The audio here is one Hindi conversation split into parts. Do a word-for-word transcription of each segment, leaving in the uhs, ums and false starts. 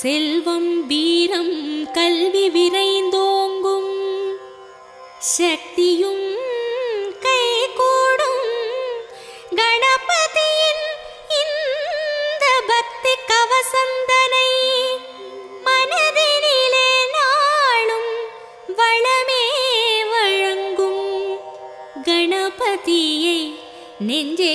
செல்வம் வீரம் கல்வி விரைந்தோங்கும் சக்தியும் கைகூடும் கணபதியின் இந்த பக்தி கவசந்தனை மனதினிலே நாளும் வளமே வழங்கும் கணபதியை நெஞ்சே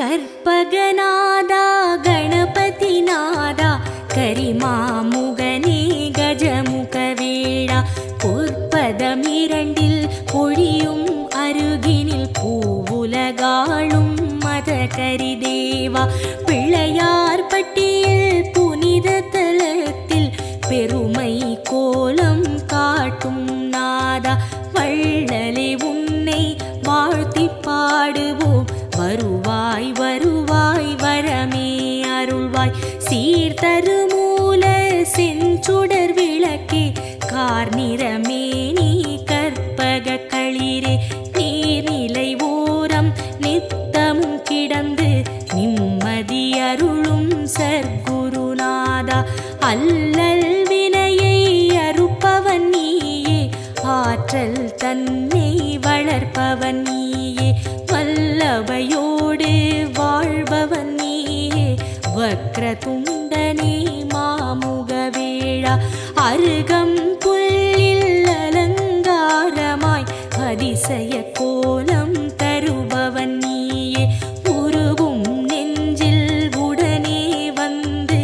कर्पगनादा गणपतिनादा करिमामुगने गजमुखवेडा कोर्पदमिरंडिल कोळियुम अरुगिनिल पूवुलगाळुम मदकरिदेवा पिळैयार पट्टियिल पुनिद तलत्तिल पेरुमै कोलम काट्टुम नादा वल्लले उन्नै वाळ्त्ति पाडुवोम வருவாய் வருவாய் வரமே அருள்வாய் சீர்தருமூல செஞ்சுடர் விளக்கே கார்நிறமே நீ கற்பக களிரே நீரிலை ஓரம் நித்தமும் கிடந்து நிம்மதி அருளும் சர்க்குருநாதா அல்லல் வினையை அறுப்பவன் நீயே ஆற்றல் தன்னை வளர்ப்பவன் நீயே வல்லவையோடு வாழ்பவன் நீயே வக்ரதுண்டனே மாமுகவேளா அருகம் புல்லில் அலங்காரமாய் அதிசய கோலம் தருபவன் நீயே உருகும் நெஞ்சில் உடனே வந்து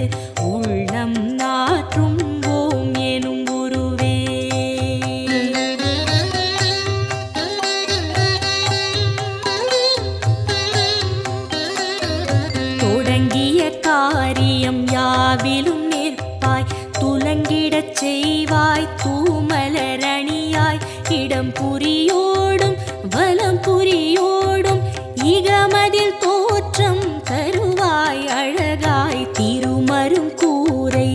உள்ளம் நாற்றும் ஓம் எனும் உருவே யாவிலும் நிற்பாய் துலங்கிடச் செய்வாய் தூமலரணியாய் இடம் புரியோடும் வலம் புரியோடும் இகமதில் தோற்றம் தருவாய் அழகாய் திருமரும் கூரை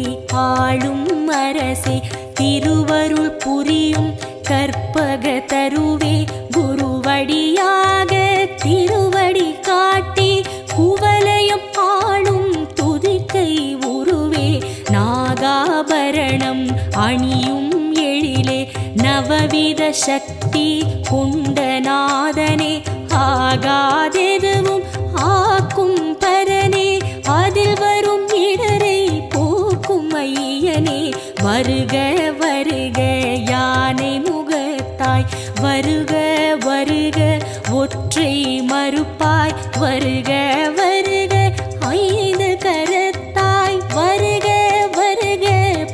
ஆளும் அரசே திருவருள் புரியும் கற்பக தருவே குருவடியாக திருவடி காட்டி குவலயம் ஆளும் துதிக்கை உருவே நாகாபரணம் அணியும் எழிலே நவவித சக்தி குண்டநாதனே ஆகாதெதுவும் ஆக்கும் பரனே அதில் வரும் இடரை போக்கும் ஐயனே வருக வருக யானை முகத்தாய் வருக வருக ஒற்றை மறுப்பாய் வருக வருக ஐந்து கரத்தாய் வருக வருக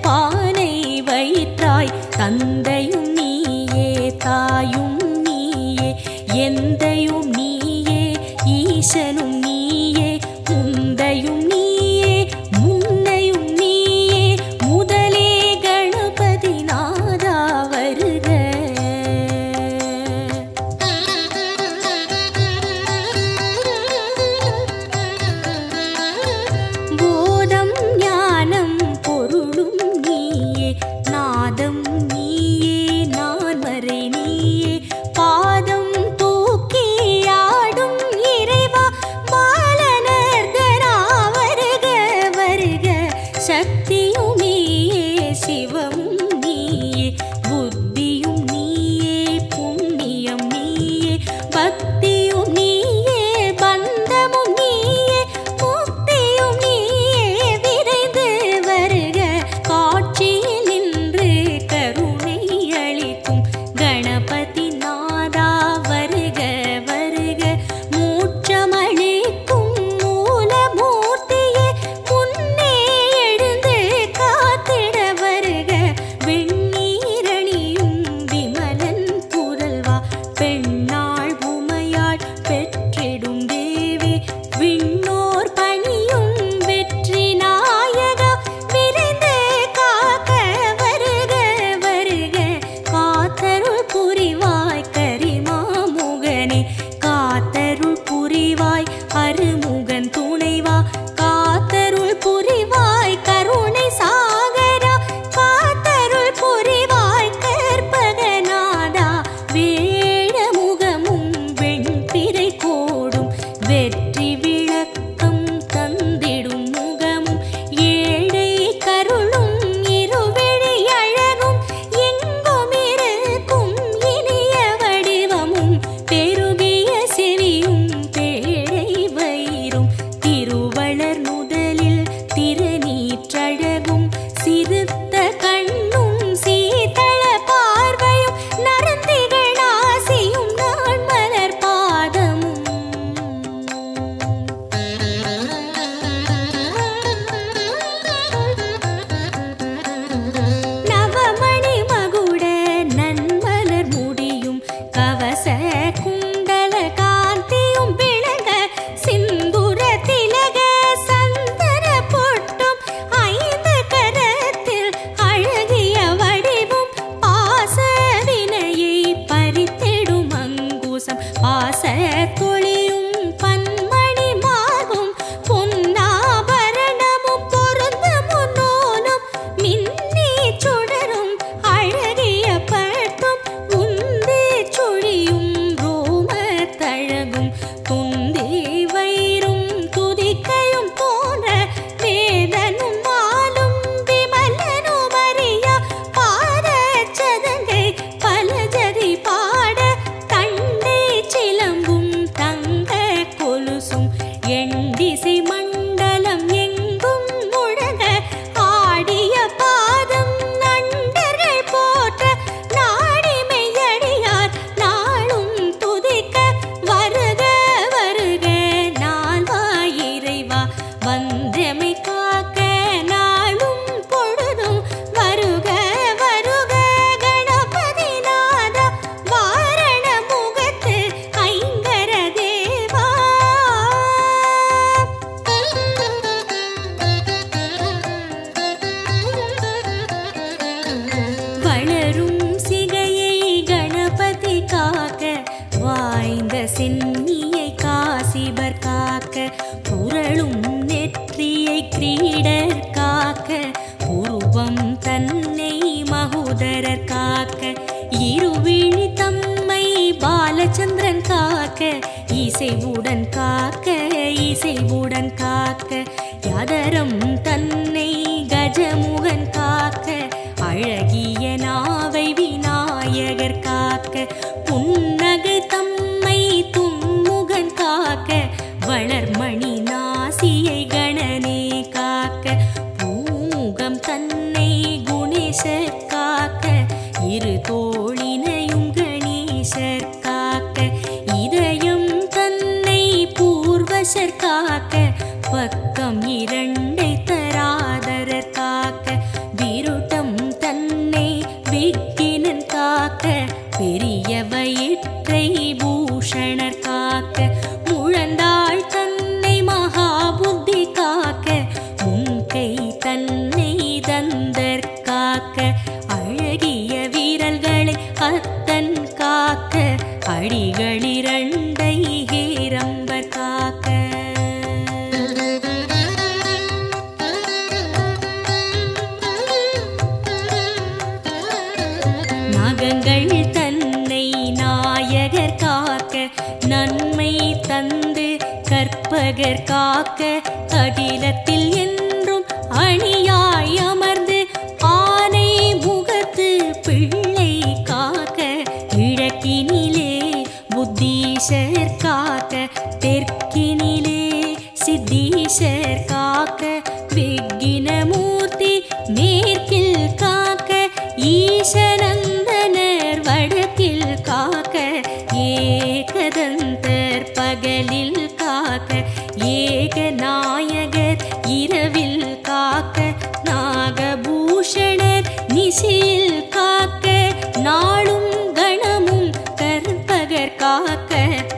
பானை வயிற்றாய் தந்தையும் நீயே தாயும் நீயே எந்தையும் நீயே ஈசனும் நீயே முந்தையும் நீயே முன்னையும் நீயே முதலே கணபதி நாதா வருக காத்தருள் புரிவாய் கருணை சாகரா காத்த वंद्यमिका कैनाडुम पोडुम वरुग वरुग गणपति नाद वारण मुगते ऐंगर देवा वणरुम सिगये गणपति काक वाइंद सिन्निये कासिबर काक पुरलुम क्रीडर काक पूर्वम तन्ने महोदर काक इरुविळि तम्मै बालचंद्रन काक ईसेवुडन काक ईसेवुडन काक यादरम तन्ने गजमुगन काक अळगिय नावै विनायगर काक पुन्नगै तम्मै तुम्मुगन काक वळर्मणि नासियै गणने पक्कम इरंडे तरादर काक विरुटम तन्ने विग्गिनन काक पेरियवै इत्रै भूषणर काक मुळंदाळ तन्ने महाबुद्धि काक मुंकै तन्ने दंदर काक अळगिय विरलगळे अत्तन काक अडिगळिरंडै हेरंबर काक कर्पगर काक अडिलत्तिल एन्रुम अणियाय अमर्ंदु आनै मुगत्तु पिळ्ळै काक इळक्किनिले बुद्धीशर काक तेर्क्किनिले सिद्धीशर काक विग्गिन मूर्ति नेर्क्किल काक ईशनंदनर वडक्किल काक एकदंतर पगलिल एक नायगर इरविल काक नागभूषणर निशिल काक नाळुम गणमुम कर्पगर काक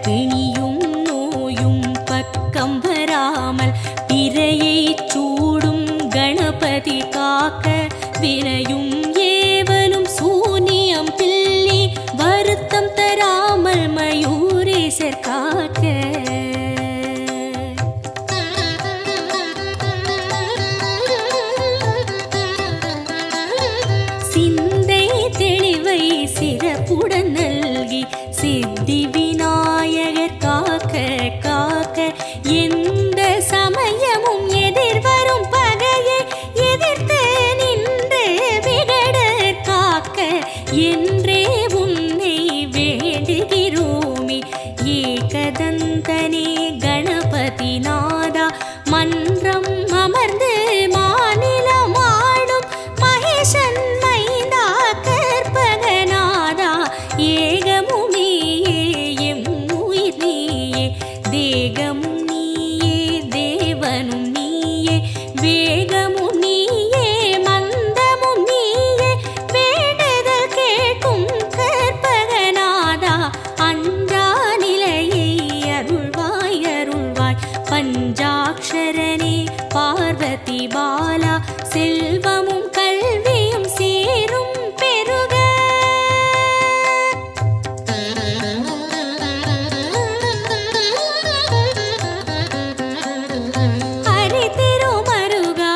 पिणियुम नोयुम पक्कम वरामल पिरयै चूडुम गणपति काक विनयुम एवलुम सूनियम पिल्ली वरुत्तम तरामल मयूरेसर काक सिद्धि विनायगर काक काक एंद समयमुम एदिर्वरुम पगैयै एदिर्त्तु निन्नु विगडर काक एन्द्रे उन्नै वेंडुगिरोमि एकदंतने गणपति नादा मन्त्रम अमर्ंदु मानिलमाडुम महेशन मैंदा कर्पगनादा पंजाक्षरने पार्वती बाला सेल्वमुं कल्वियुं सीरुं पेरुग अरितिरुमरुगा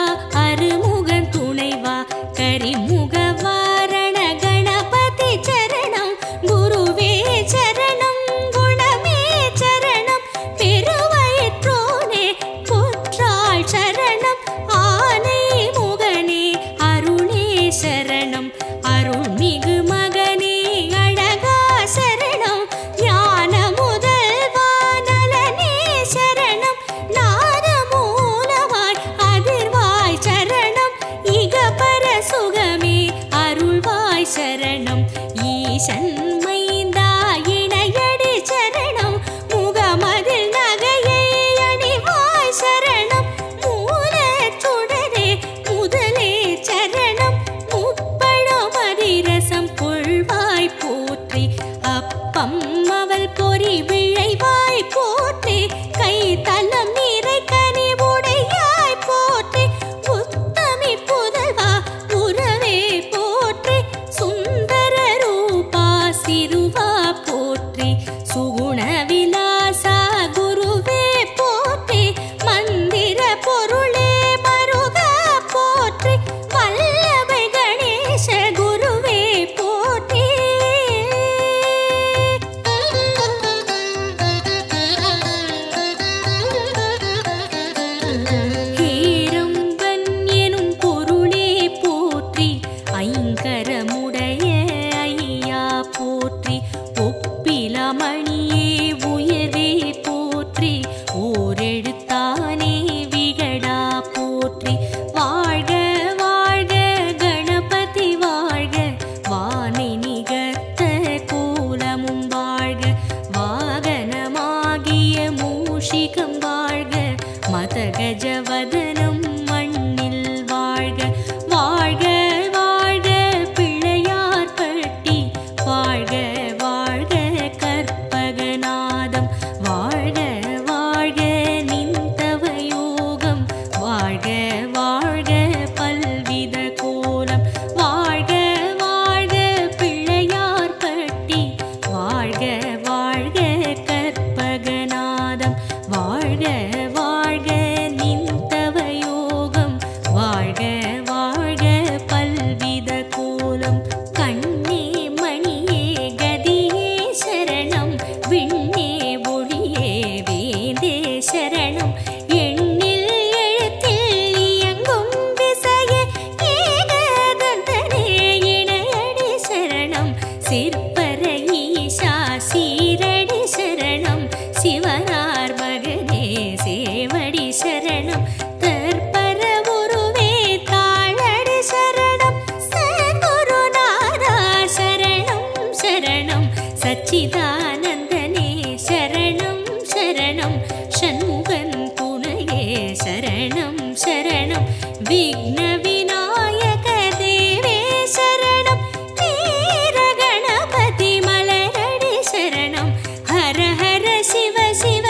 शरणं विघ्न विनायक देवे शरणं वीर गणपति मलरडि शरणं हर हर शिव शिव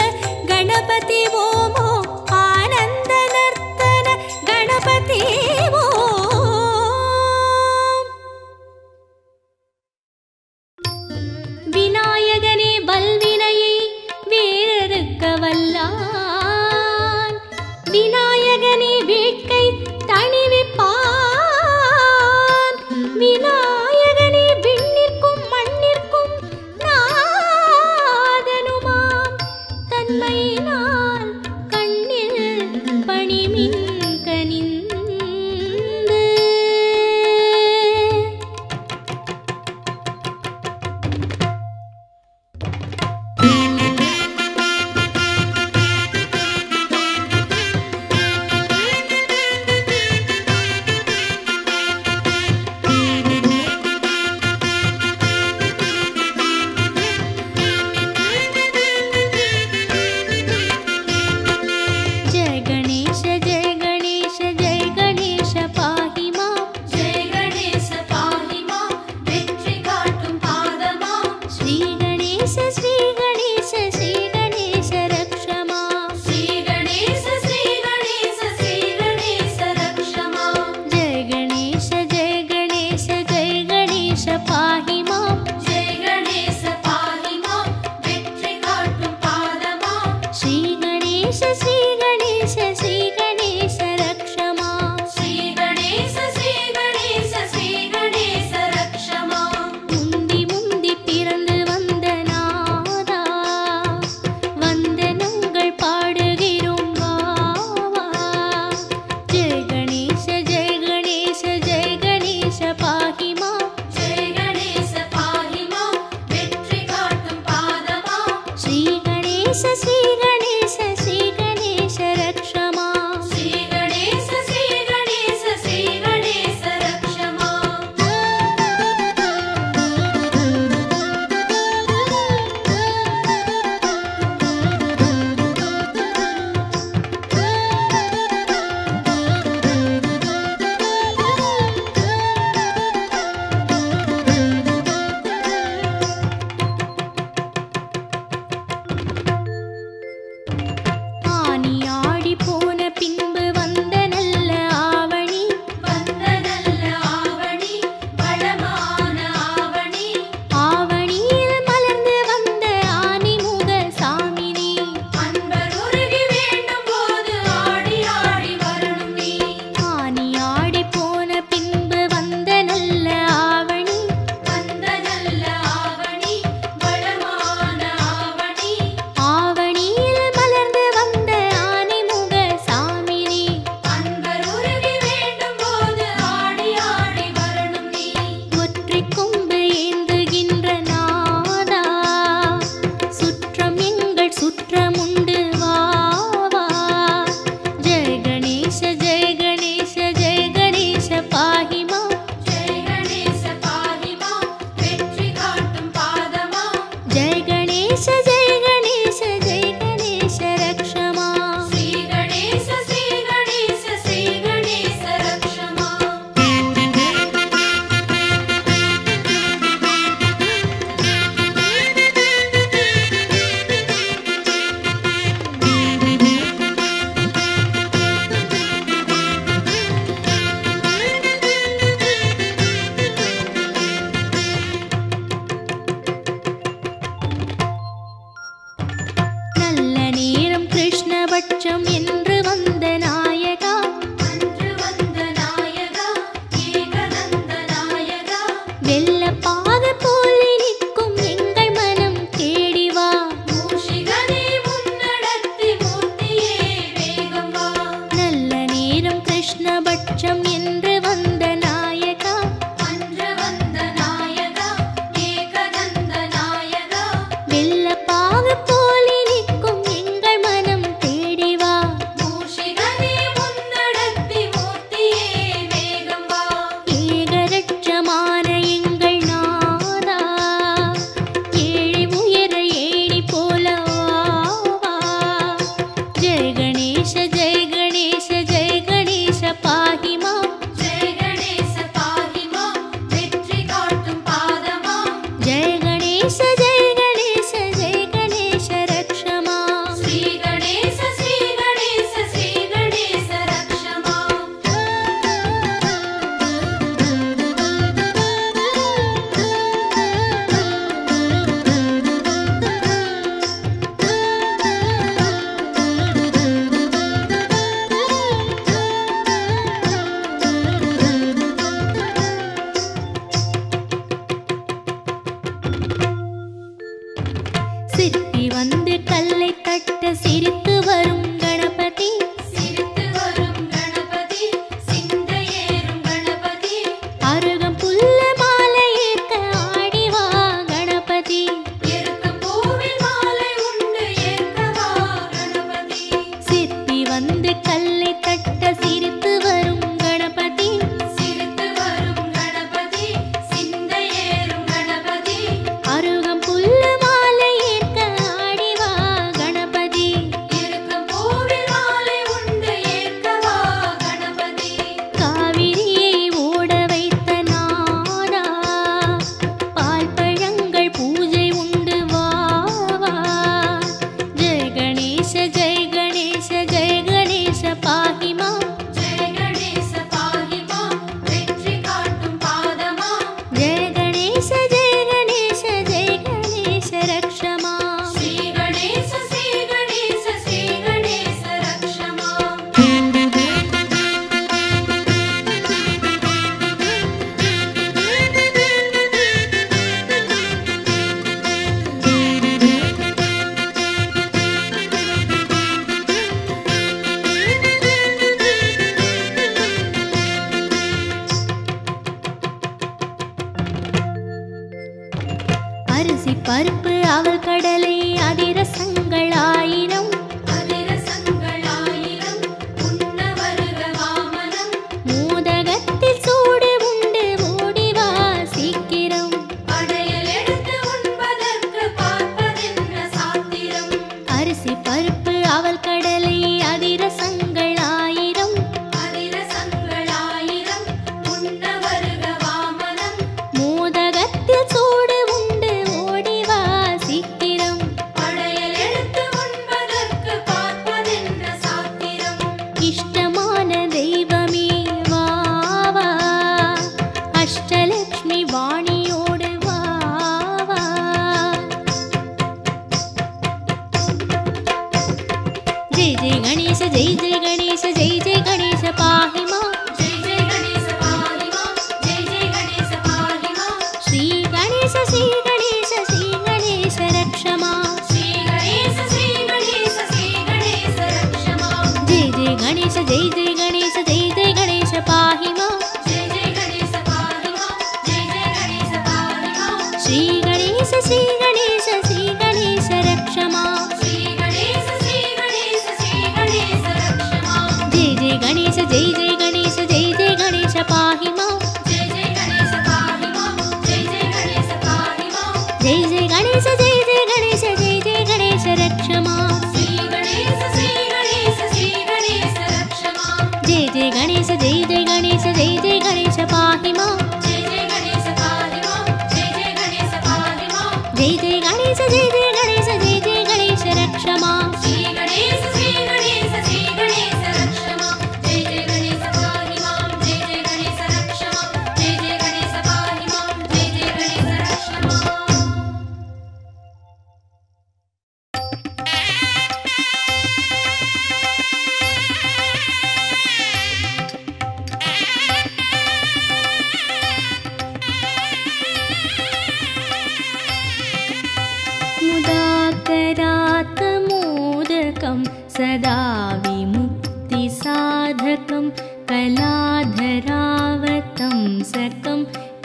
गणपति ओम आनंद नर्तन गणपति ओम। विनायकने बलविनये वीररुकवल्ला विनायकने वेट्कै तणिविप्पान विनायकने विण्णिर्क्कुम मण्णिर्क्कुम नादनुमाम तन्मैनाल कण्णिल पणिमिन्कनिन्दु जय गणेश जय गणेश जय பருப்பு அவல் கடலை அதிரசங்கள் ஆயிரம் மோதகத்தில் சூடு உண்டு ஓடி வா சீக்கிரம் அரிசி பருப்பு அவல் கடலை அதிரசங்கள் जय जय गणेश जय जय गणेश पाहि मां जय जय गणेश पाहि मां जय जय गणेश पाहि मां श्री गणेश श्री गणेश श्री गणेश रक्ष मां श्री गणेश श्री गणेश श्री गणेश रक्ष मां जय जय गणेश जय जय गणेश जय जय गणेश पाहि मां जय जय गणेश पाहि मां जय जय गणेश पाहि मां श्री गणेश श्री गणेश श्री गणेश रक्ष मां गणेश जय जय गणेश जय जय गणेश पाहि मां जय जय गणेश पाहि मां जय जय गणेश पाहि मां जय जय गणेश जय जय गणेश जय जय गणेश रक्ष मां श्री गणेश श्री गणेश श्री गणेश रक्ष मां जय जय गणेश जय जय गणेश जय जय गणेश पाहि मां जय जय गणेश पाहि मां जय जय गणेश पाहि मां जय जय गणेश जय जय गणेश जय जय गणेश रक्ष मां श्री गणेश श्री गणेश श्री गणेश सदा विमुक्तिसाधकं कलाधरावतं सकं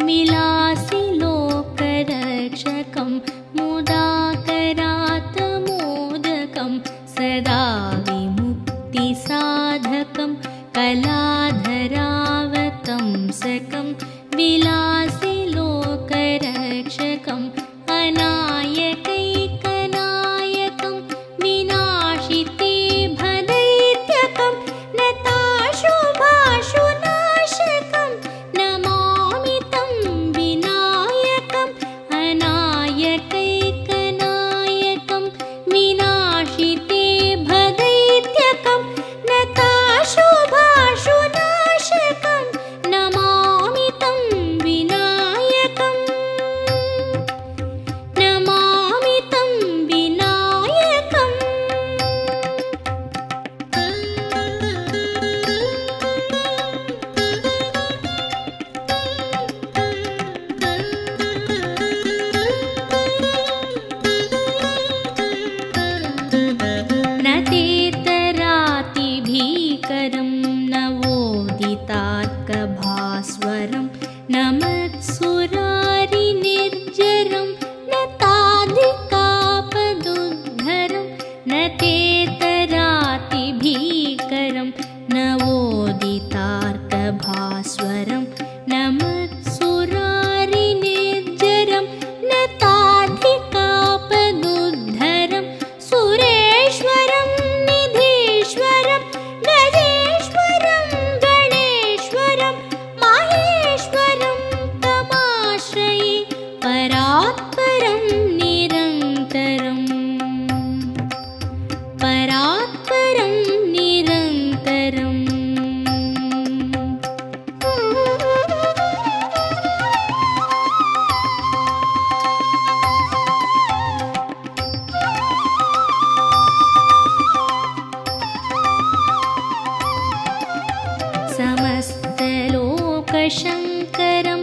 मिलासि लोकरक्षकं मुदाकरात् मोदकं सदा विमुक्तिसाधकं कलाधरावतं सकं विलासि लोकरक्षकं अनायकैकं शङ्करं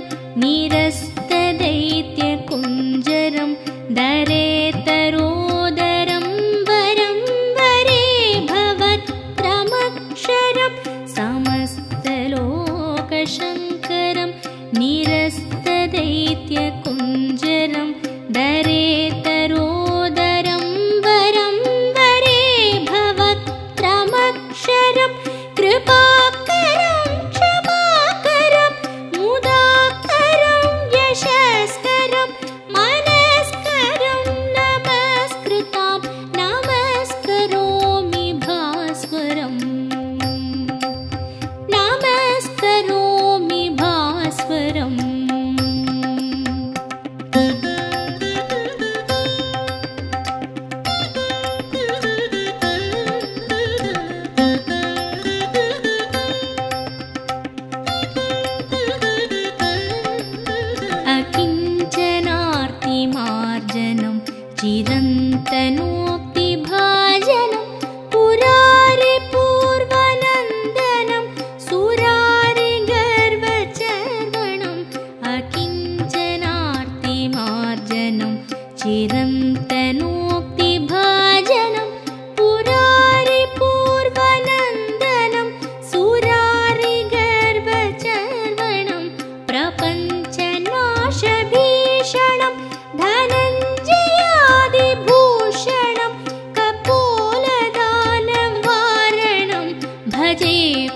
निरस्तदैत्यकुञ्जरं दरेत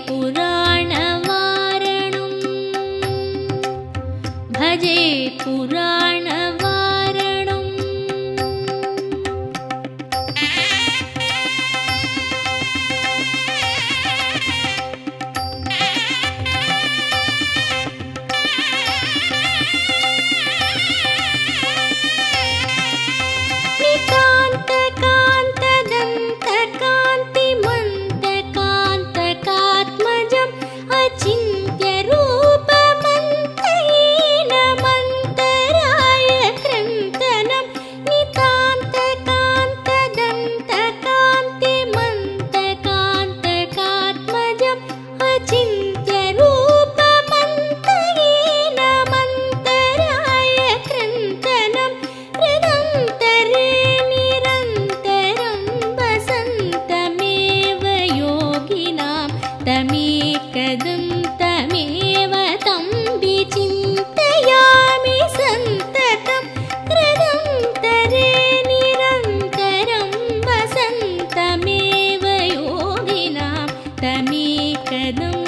पुराणवारणं भजे पुराणवारणं I know.